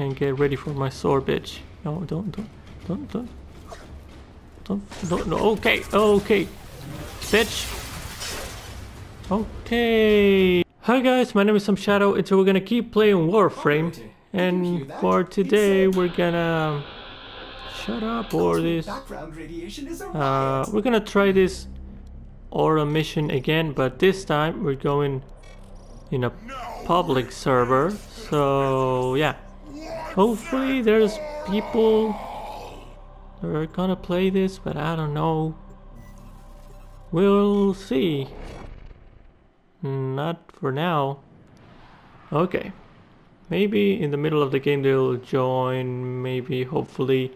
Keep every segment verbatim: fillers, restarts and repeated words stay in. and get ready for my sword, bitch. No, don't, don't, don't, don't. Don't, don't, no, okay, okay. Bitch. Okay. Hi guys, my name is Some Shadow, and so we're gonna keep playing Warframe. And for today, we're gonna... Shut up, or this... Uh, we're gonna try this Aura mission again, but this time we're going in a public server. So, yeah. Hopefully there's people that are gonna play this, but I don't know. We'll see. Not for now. Okay. Maybe in the middle of the game they'll join, maybe, hopefully.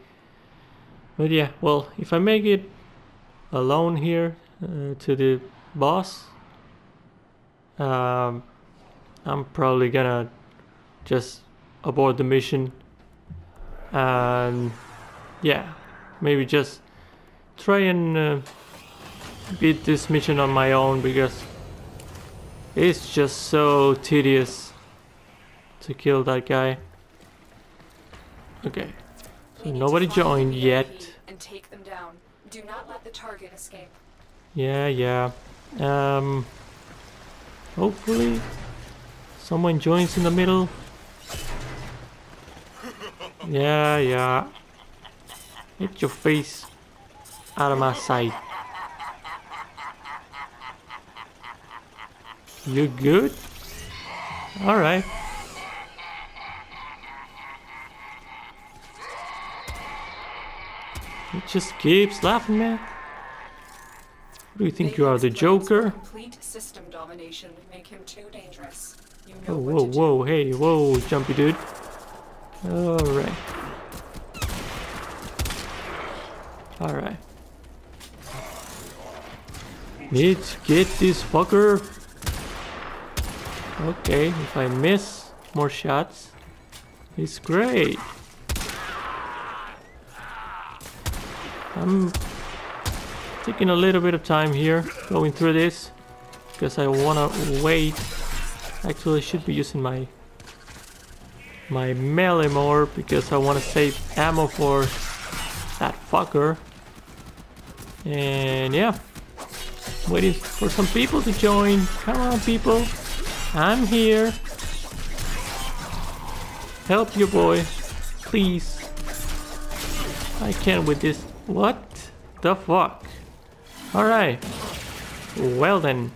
But yeah, well, if I make it alone here uh, to the boss, um, I'm probably gonna just abort the mission. And yeah, maybe just try and uh, beat this mission on my own, because it's just so tedious to kill that guy. Okay, so nobody joined yet. And take them down. Do not let the target escape. Yeah, yeah. Um. Hopefully, someone joins in the middle. Yeah, yeah. Get your face out of my sight. You good? All right. It just keeps laughing, man. What do you think you are, the Joker? Complete system domination make him too dangerous. You know whoa, what whoa, whoa, hey, whoa, jumpy dude. Alright. Alright. Let's get this fucker. Okay, if I miss more shots, it's great. I'm taking a little bit of time here going through this because I wanna wait. Actually, I should be using my my melee more because I wanna save ammo for that fucker. And yeah, waiting for some people to join. Come on, people, I'm here. Help your boy, please. I can't with this. What the fuck? Alright. Well then.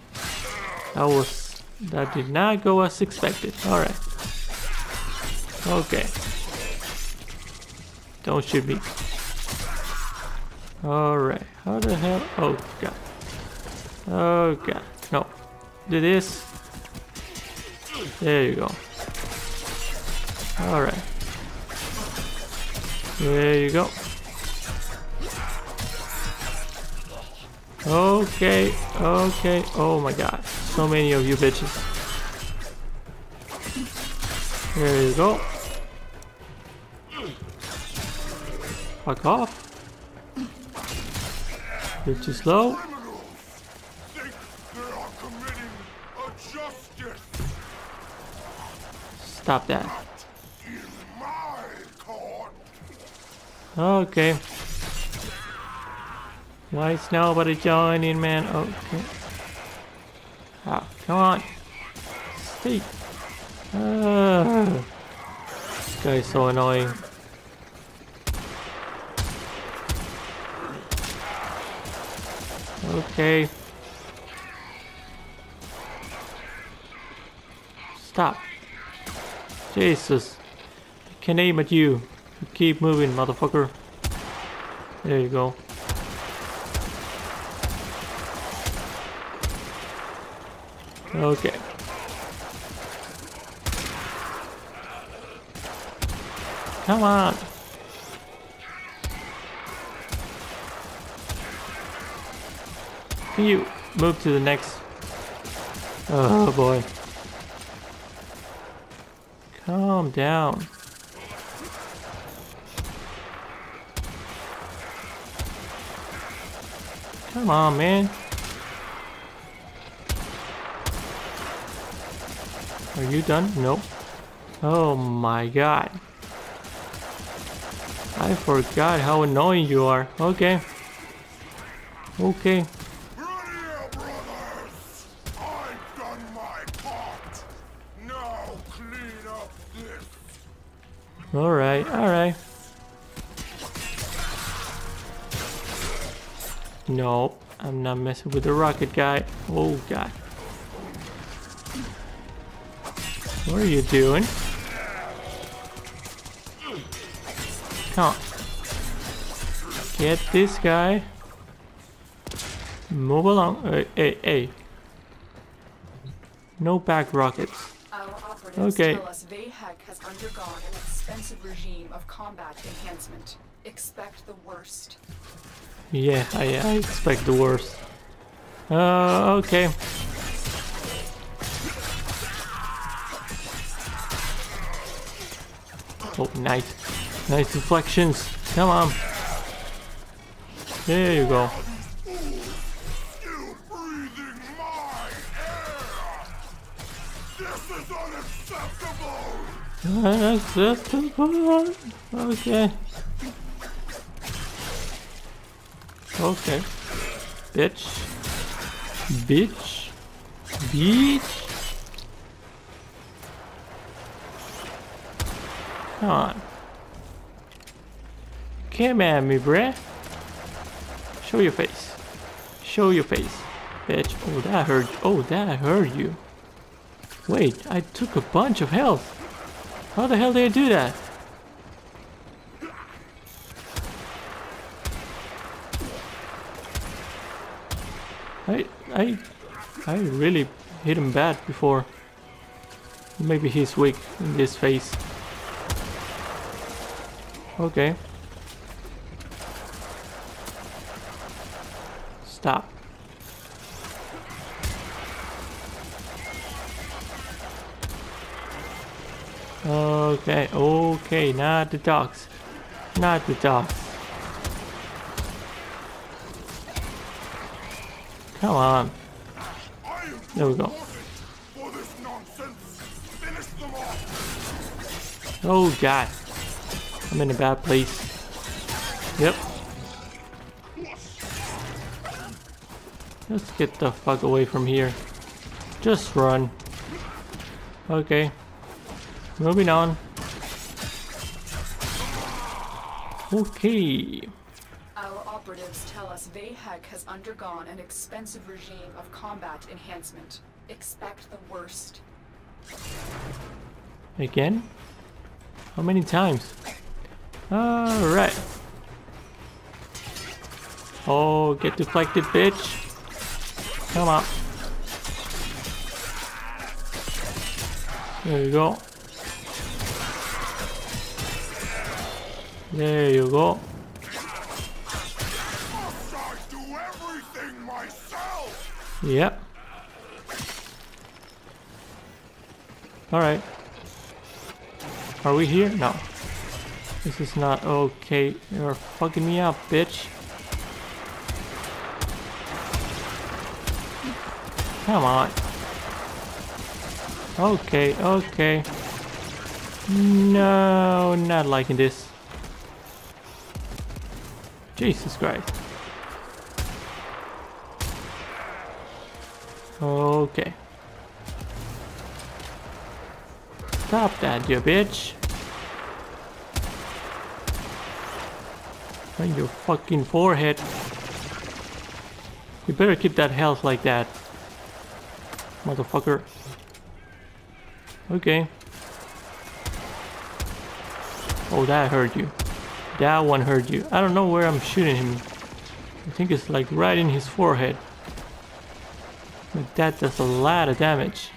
That was... That did not go as expected. Alright. Okay. Don't shoot me. Alright. How the hell... Oh god. Oh god. No. Do this. There you go. Alright. There you go. Okay, okay, oh my god, so many of you bitches. There you go. Fuck off. You're too slow. Stop that. Okay. Why is nobody joining, man? Okay. Ah, oh, come on. Stay. Uh, this guy is so annoying. Okay. Stop. Jesus. I can aim at you. You keep moving, motherfucker. There you go. Okay. Come on. Can you move to the next? Oh boy. Calm down. Come on, man. Are you done? Nope. Oh my god. I forgot how annoying you are. Okay. Okay. Alright, alright. No, I'm not messing with the rocket guy. Oh god. What are you doing? Come on. Get this guy. Move along. Hey, hey, hey. No back rockets. Okay. Tell us Vay Hek has undergone an expensive regime of combat enhancement. Expect the worst. Yeah, I, I expect the worst. Uh, okay. Oh, nice. Nice deflections. Come on. There you go. That's just a part. Okay. Okay. Bitch. Bitch. Bitch. Come on. Come at me, bruh. Show your face. Show your face. Bitch. Oh, that hurt. Oh, that hurt you. Wait, I took a bunch of health. How the hell did I do that? I I I really hit him bad before. Maybe he's weak in this phase. Okay. Stop. Okay, okay, not the dogs. Not the dogs. Come on. There we go. Oh god. I'm in a bad place. Yep. Let's get the fuck away from here. Just run. Okay. Moving on. Okay. Our operatives tell us Vay Hek has undergone an expensive regime of combat enhancement. Expect the worst. Again? How many times? Alright. Oh, get deflected, bitch. Come on. There you go. There you go. Yep. Alright. Are we here? No. This is not okay. You're fucking me up, bitch. Come on. Okay, okay. No, not liking this. Jesus Christ. Okay. Stop that, you bitch. On your fucking forehead. You better keep that health like that. Motherfucker. Okay. Oh, that hurt you. That one hurt you. I don't know where I'm shooting him. I think it's like right in his forehead. But that does a lot of damage.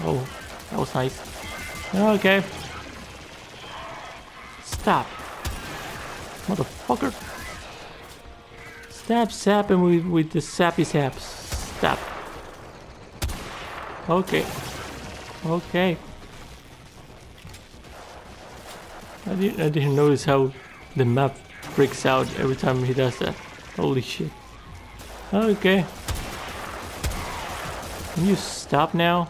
Oh, that was nice. Okay. Stop. Motherfucker. Stop sapping with, with the sappy saps. Stop. Okay. Okay. I didn't, I didn't notice how the map freaks out every time he does that. Holy shit. Okay. Can you stop now?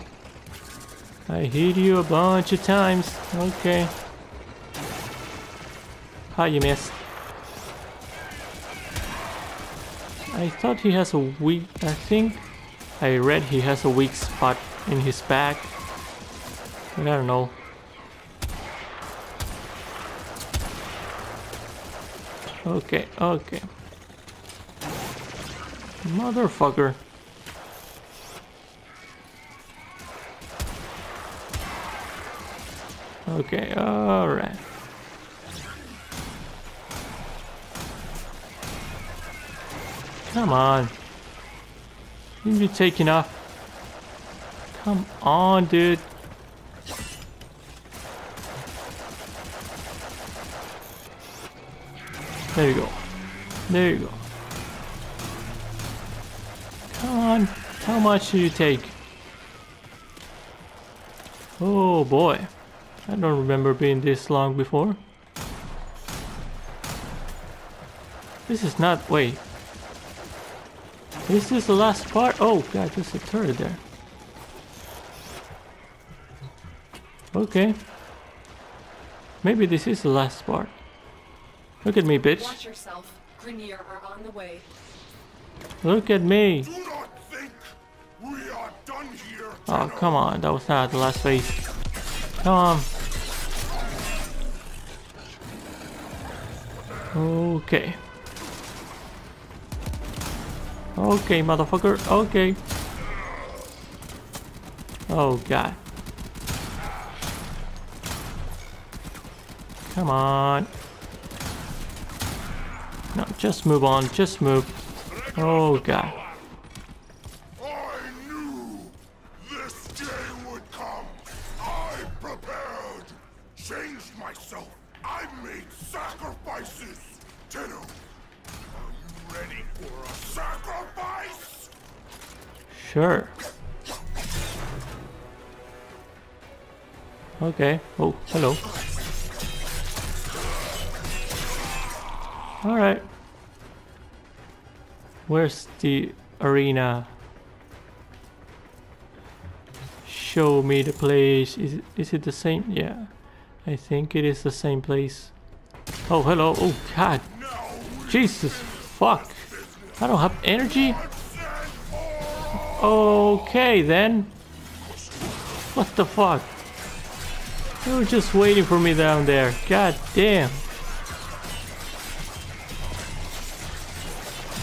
I hit you a bunch of times. Okay. Ah, you missed. I thought he has a weak... I think I read he has a weak spot in his back. I don't know. Okay, okay. Motherfucker. Okay, alright. Come on. Didn't you take enough? Come on, dude. There you go. There you go. Come on. How much do you take? Oh boy. I don't remember being this long before. This is not... wait. Is this the last part? Oh god, there's a turret there. Okay. Maybe this is the last part. Look at me, bitch. Watch yourself. Grenier are on the way. Look at me. Do not think we are done here. Oh, come on. That was not the last phase. Come on. Okay. Okay, motherfucker. Okay. Oh, god. Come on. No, just move on. Just move. Oh, god. I knew this day would come. I prepared. Changed myself. I made sacrifices. Tenno, are you ready for a sacrifice? Sure. Okay. Oh, hello. Alright. Where's the arena? Show me the place. Is it, is it the same? Yeah. I think it is the same place. Oh, hello. Oh, god. Jesus fuck. I don't have energy? Okay, then. What the fuck? They were just waiting for me down there. God damn.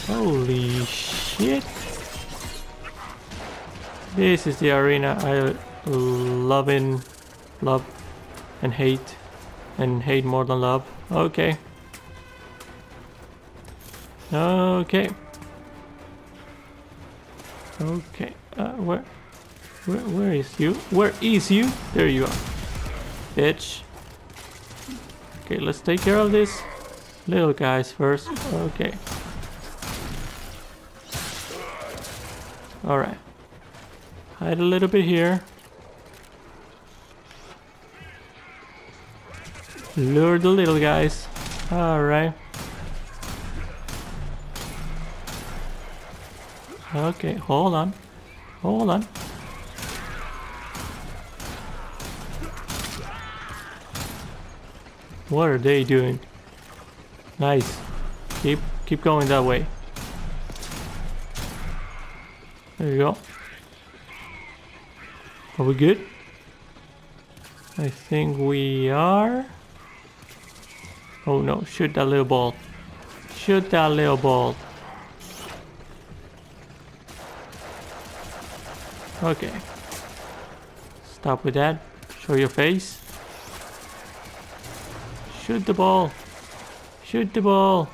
Holy shit. This is the arena I love in love and hate and hate more than love. Okay. Okay. Okay. Uh, where, where where is you? Where is you? There you are. Bitch. Okay, let's take care of this little guys first. Okay. Alright. Hide a little bit here. Lure the little guys. Alright. Okay, hold on. Hold on. What are they doing? Nice. Keep keep going that way. There you go. Are we good? I think we are. Oh no, shoot that little ball. Shoot that little ball. Okay. Stop with that. Show your face. Shoot the ball. Shoot the ball.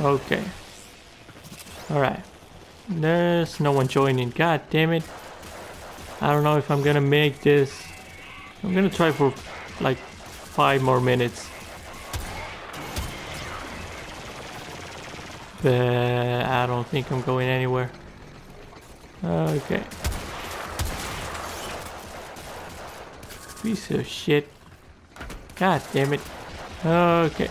Okay. Alright. There's no one joining. God damn it. I don't know if I'm gonna make this. I'm gonna try for like five more minutes. But I don't think I'm going anywhere. Okay. Piece of shit. God damn it. Okay.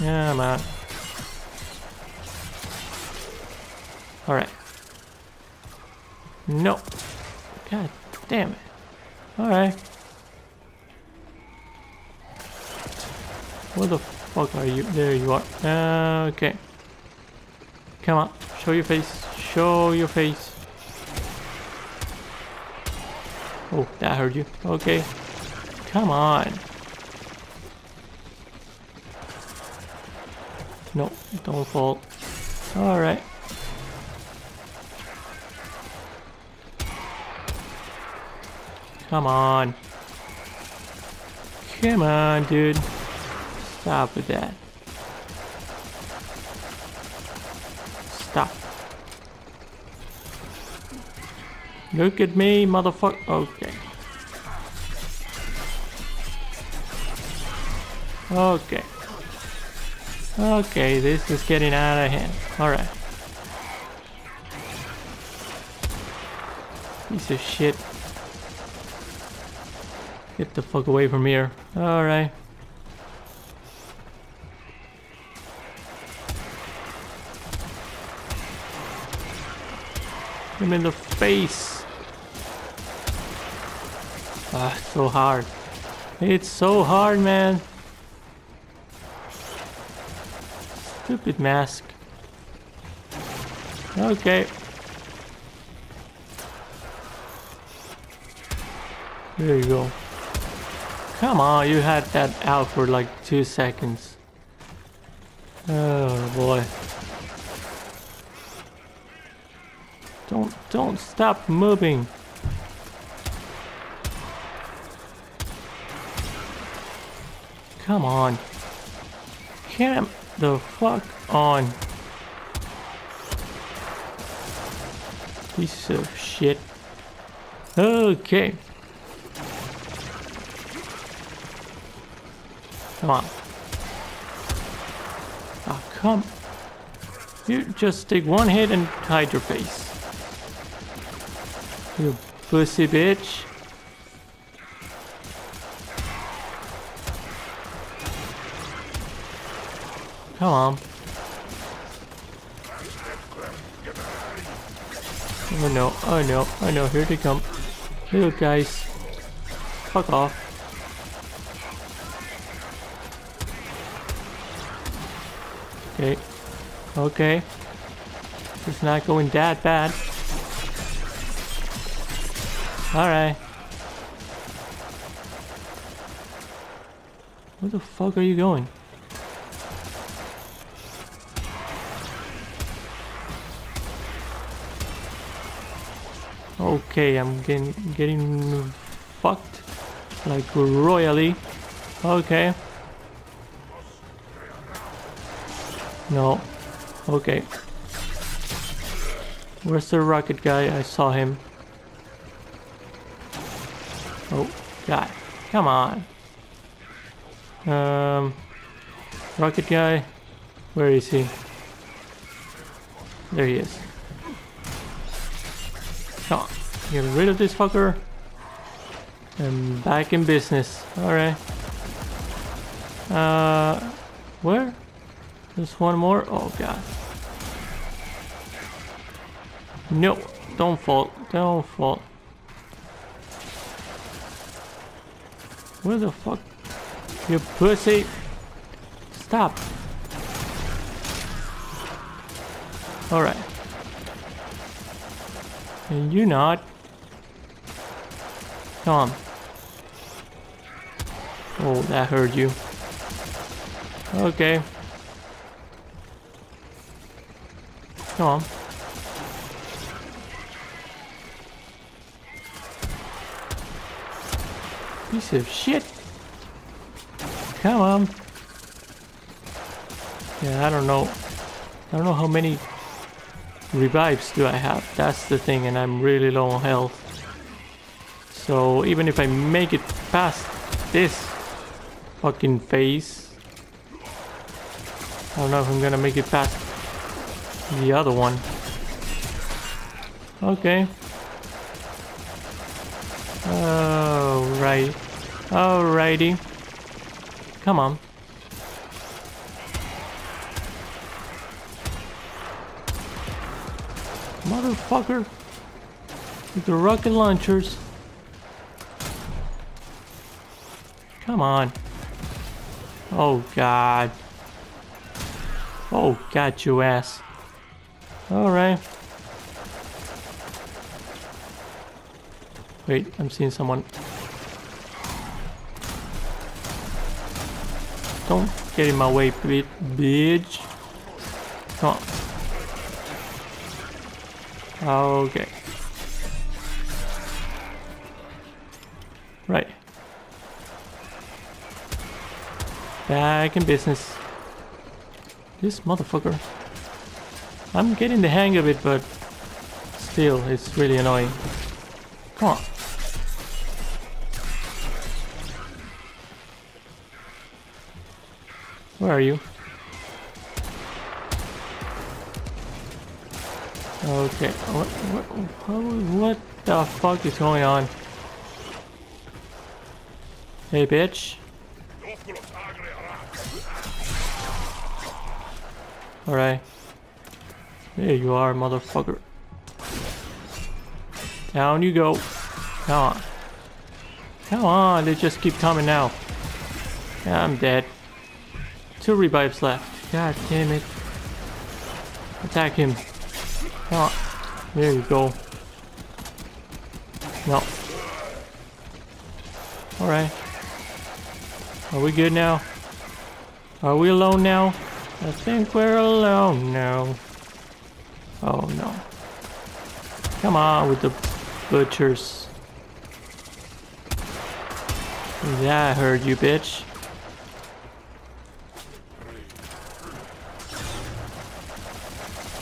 Yeah, I'm out. Alright. No. God damn it. Alright. Where the fuck are you? There you are. Uh, okay. Come on. Show your face. Show your face. Oh, that hurt you. Okay. Come on. No, don't fall. Alright. Come on. Come on, dude. Stop with that. Stop. Look at me, motherfucker. Okay. Okay. Okay, this is getting out of hand. Alright. Piece of shit. Get the fuck away from here. Alright. Him in the face. Ah, it's so hard. It's so hard, man. Stupid mask. Okay. There you go. Come on, you had that out for like two seconds. Oh boy. Don't, don't stop moving. Come on. Come the fuck on. Piece of shit. Okay. Come on. Oh, come. You just take one hit and hide your face. You pussy bitch. Come on. Oh no, oh no, oh no, here they come. Little guys. Fuck off. Okay. Okay. It's not going that bad. Alright. Where the fuck are you going? Okay, I'm getting, getting fucked. Like royally. Okay. No. Okay. Where's the rocket guy? I saw him. Oh, God. Come on. Um, rocket guy. Where is he? There he is. Come on. Get rid of this fucker. And back in business. Alright. Uh, where? Just one more. Oh, God. No. Don't fall. Don't fall. Where the fuck? You pussy! Stop! Alright. And you not. Come on. Oh, that hurt you. Okay. Come on. Piece of shit. Come on. Yeah, I don't know. I don't know how many revives do I have. That's the thing, and I'm really low on health. So even if I make it past this fucking phase, I don't know if I'm gonna make it past the other one. Okay. Oh, right. Alrighty. Come on. Motherfucker! With the rocket launchers. Come on. Oh god. Oh, got you ass. Alright. Wait, I'm seeing someone. Don't get in my way, bitch. Come on. Okay. Right. Back in business. This motherfucker. I'm getting the hang of it, but still, it's really annoying. Come on. Where are you? Okay. What, what, what the fuck is going on? Hey, bitch. Alright. There you are, motherfucker. Down you go. Come on. Come on, they just keep coming now. Yeah, I'm dead. Two revives left. God damn it. Attack him. Come on. There you go. No. Alright. Are we good now? Are we alone now? I think we're alone now. Oh no. Come on with the butchers. Yeah, I heard you, bitch.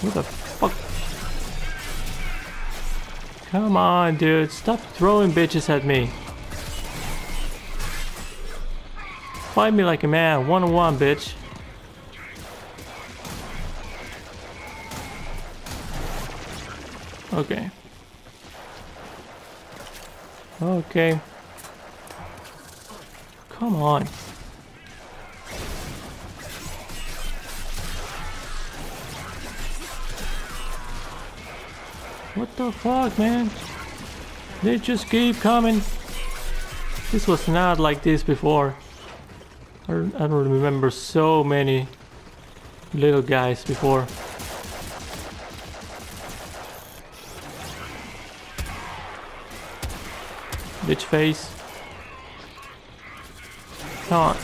Who the fuck? Come on, dude. Stop throwing bitches at me. Fight me like a man. One on one, bitch. Okay. Okay. Come on. What the fuck, man? They just keep coming. This was not like this before. I don't remember so many little guys before. Bitch face. Come on.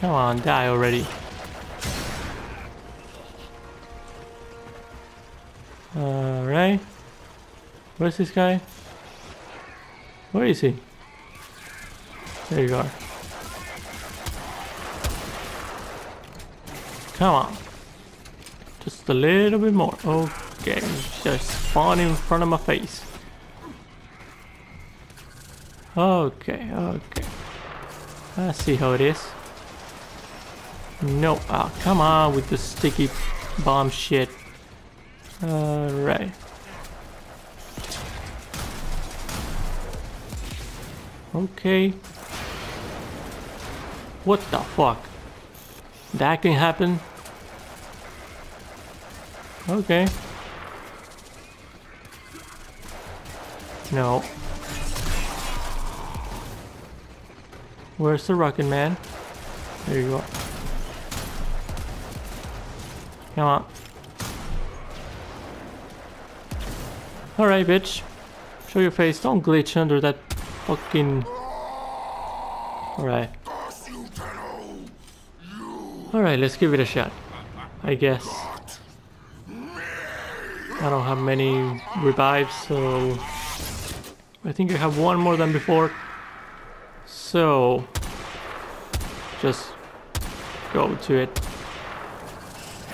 Come on, die already. Alright. Where's this guy? Where is he? There you are. Come on. Just a little bit more. Okay. Just spawn in front of my face. Okay, okay. I see how it is. No, ah, oh, come on with the sticky bomb shit. Alright. Okay. What the fuck? That can happen? Okay. No. Where's the rocket man? There you go. Come on. Alright, bitch. Show your face. Don't glitch under that fucking... Alright. Alright, let's give it a shot. I guess. I don't have many revives, so... I think I have one more than before. So... Just... go to it.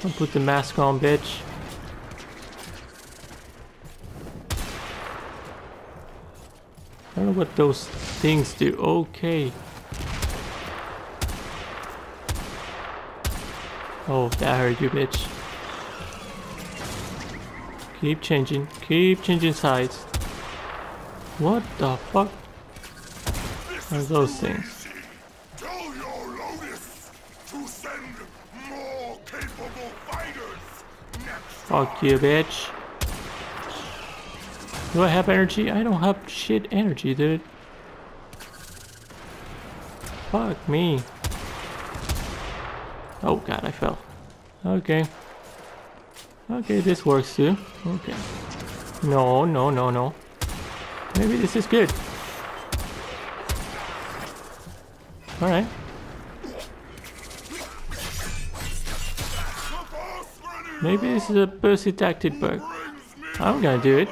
I'll put the mask on, bitch. I don't know what those things do. Okay. Oh, that hurt you, bitch. Keep changing. Keep changing sides. What the fuck are those things? Fuck you, bitch. Do I have energy? I don't have shit energy, dude. Fuck me. Oh god, I fell. Okay. Okay, this works too. Okay. No, no, no, no. Maybe this is good. Alright. Maybe this is a persitactic bug. I'm gonna do it.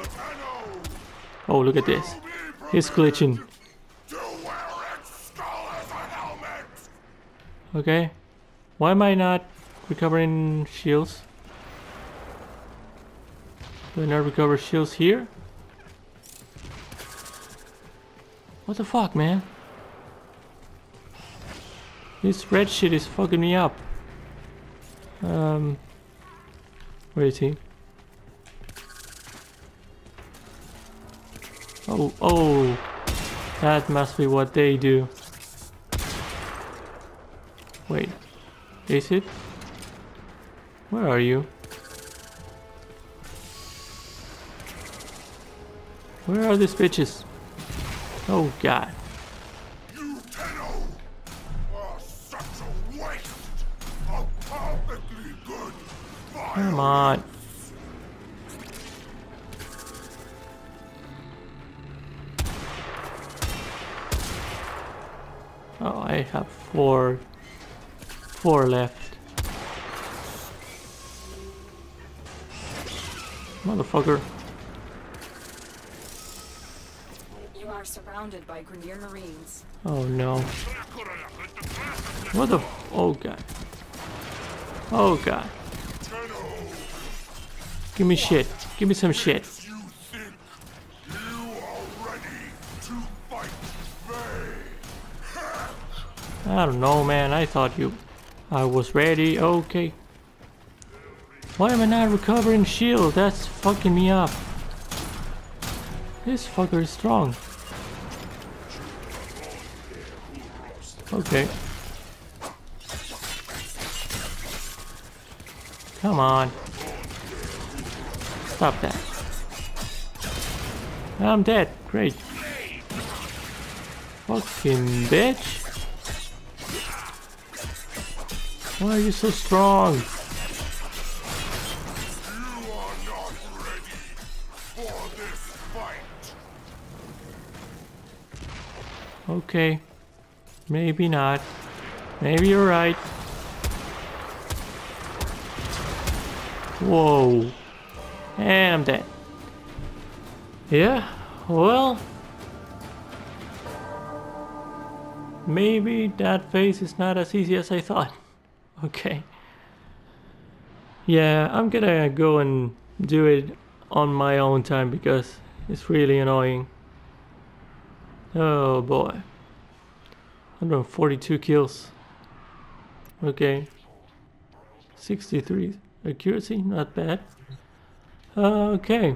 Oh, look at this. It's glitching. Okay. Why am I not recovering shields? Do I not recover shields here? What the fuck, man? This red shit is fucking me up. Um, where is he? Oh, oh, that must be what they do. Wait, is it? Where are you? Where are these bitches? Oh god. You kiddo are such a waste of perfectly good violence. Come on. Oh, I have four four left. Motherfucker. Surrounded by Grenadier Marines. Oh no. What the f- oh god. Oh god. Give me shit. Give me some shit. You think you are ready to fight Vay Hek? I don't know, man. I thought you I was ready. Okay. Why am I not recovering shield? That's fucking me up. This fucker is strong. Okay. Come on. Stop that. I'm dead. Great. Fucking bitch. Why are you so strong? You are not ready for this fight. Okay. Maybe not. Maybe you're right. Whoa. And I'm dead. Yeah, well. Maybe that phase is not as easy as I thought. Okay. Yeah, I'm gonna go and do it on my own time because it's really annoying. Oh boy. one hundred forty-two kills. Okay. sixty-three accuracy, not bad. Uh, okay.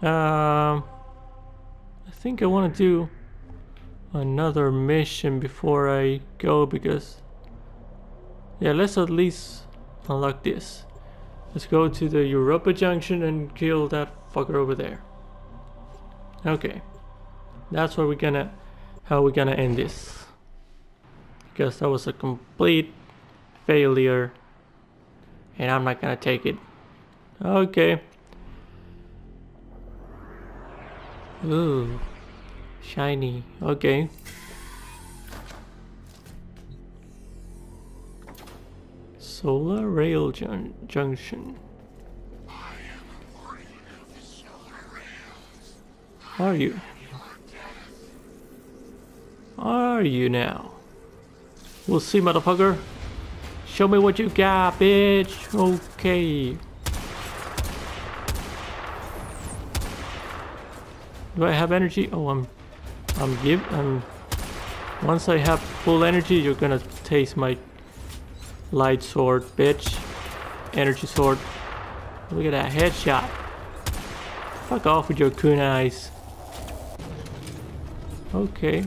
Um, I think I want to do another mission before I go because... yeah, let's at least unlock this. Let's go to the Europa Junction and kill that fucker over there. Okay. That's where we're gonna... how we're gonna end this. Because that was a complete failure and I'm not gonna take it. Okay. Ooh. Shiny. Okay. Solar Rail jun Junction. I am afraid of the solar rails. Are you? Are you now? We'll see, motherfucker. Show me what you got, bitch. Okay. Do I have energy? Oh, I'm, I'm give. I'm. Once I have full energy, you're gonna taste my light sword, bitch. Energy sword. Look at that headshot. Fuck off with your coon eyes. Okay.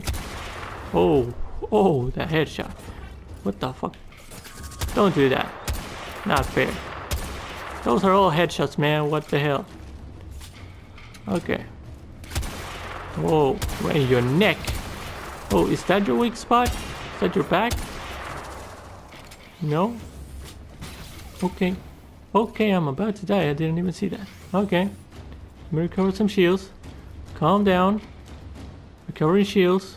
Oh. Oh, that headshot. What the fuck? Don't do that. Not fair. Those are all headshots, man. What the hell? Okay. Whoa, right in your neck. Oh, is that your weak spot? Is that your back? No? Okay. Okay, I'm about to die. I didn't even see that. Okay. Let me recover some shields. Calm down. Recovering shields.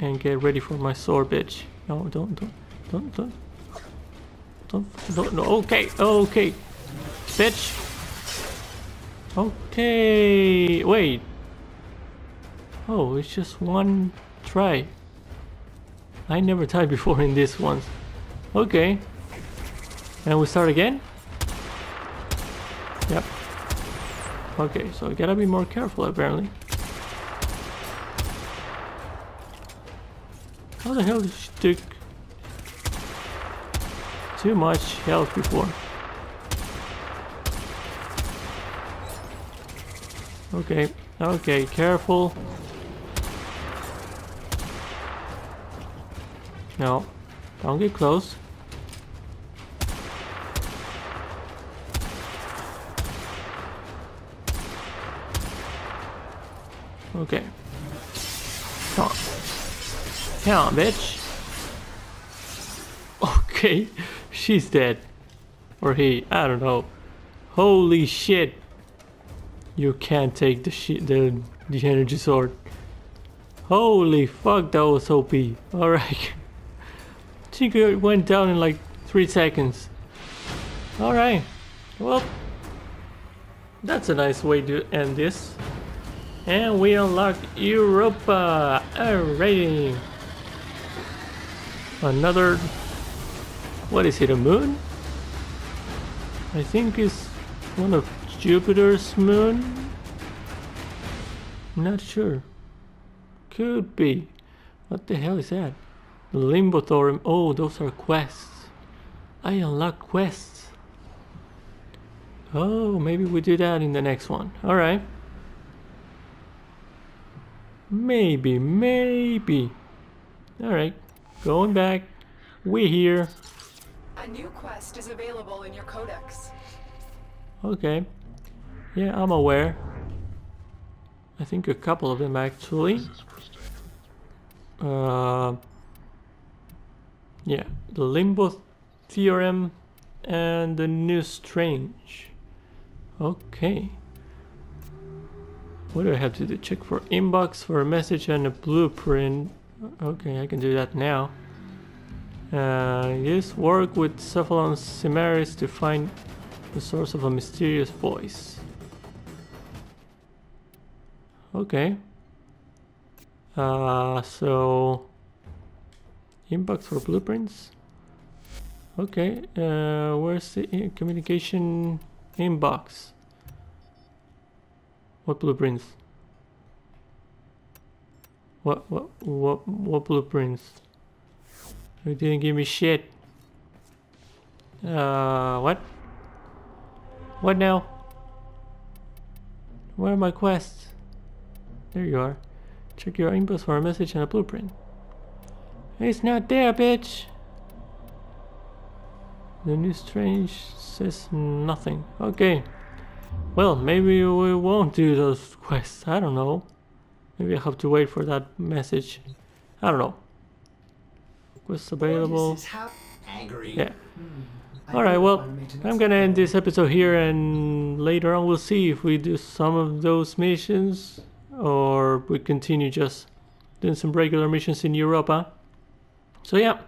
And get ready for my sword, bitch. No, don't, don't, don't, don't. Don't, don't, no. Okay, okay. Bitch. Okay. Wait. Oh, it's just one try. I never died before in this one. Okay. And we start again? Yep. Okay, so I gotta be more careful apparently. How the hell did she take too much health before? Okay, okay, careful. No, don't get close. Okay. Come on. Come on, bitch. Okay, she's dead. Or he, I don't know. Holy shit. You can't take the shit, the, the energy sword. Holy fuck, that was O P. Alright. It went down in like three seconds. All right, well, that's a nice way to end this. And we unlocked Europa. Alrighty, another. What is it? A moon? I think it's one of Jupiter's moon. Not sure. Could be. What the hell is that? Limbo Theorem. Oh, those are quests. I unlock quests. Oh, maybe we do that in the next one. Alright. Maybe, maybe. Alright. Going back. We're here. A new quest is available in your codex. Okay. Yeah, I'm aware. I think a couple of them actually. Uh... Yeah, the Limbo Theorem and the New Strange. Okay. What do I have to do? Check for inbox for a message and a blueprint. Okay, I can do that now. Uh, yes, work with Cephalon Simaris to find the source of a mysterious voice. Okay. Uh, so... Inbox for blueprints. Okay, uh, where's the in communication inbox? What blueprints? What what what what blueprints? You didn't give me shit. Uh, what? What now? Where are my quests? There you are. Check your inbox for a message and a blueprint. It's not there, bitch. The New Strange says nothing. Okay. Well, maybe we won't do those quests. I don't know. Maybe I have to wait for that message. I don't know. Quests available. Yeah. Alright, well, I'm gonna end this episode here, and later on we'll see if we do some of those missions or we continue just doing some regular missions in Europa. So yeah,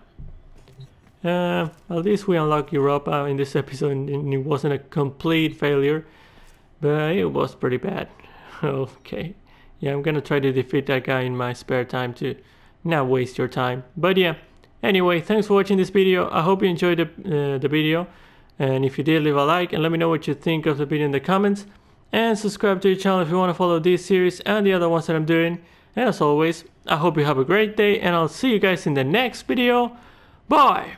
uh, at least we unlocked Europa in this episode, and it wasn't a complete failure, but it was pretty bad. Okay, yeah, I'm gonna try to defeat that guy in my spare time to not waste your time. But yeah, anyway, thanks for watching this video. I hope you enjoyed the, uh, the video, and if you did, leave a like and let me know what you think of the video in the comments, and subscribe to the channel if you want to follow this series and the other ones that I'm doing. And as always, I hope you have a great day, and I'll see you guys in the next video. Bye!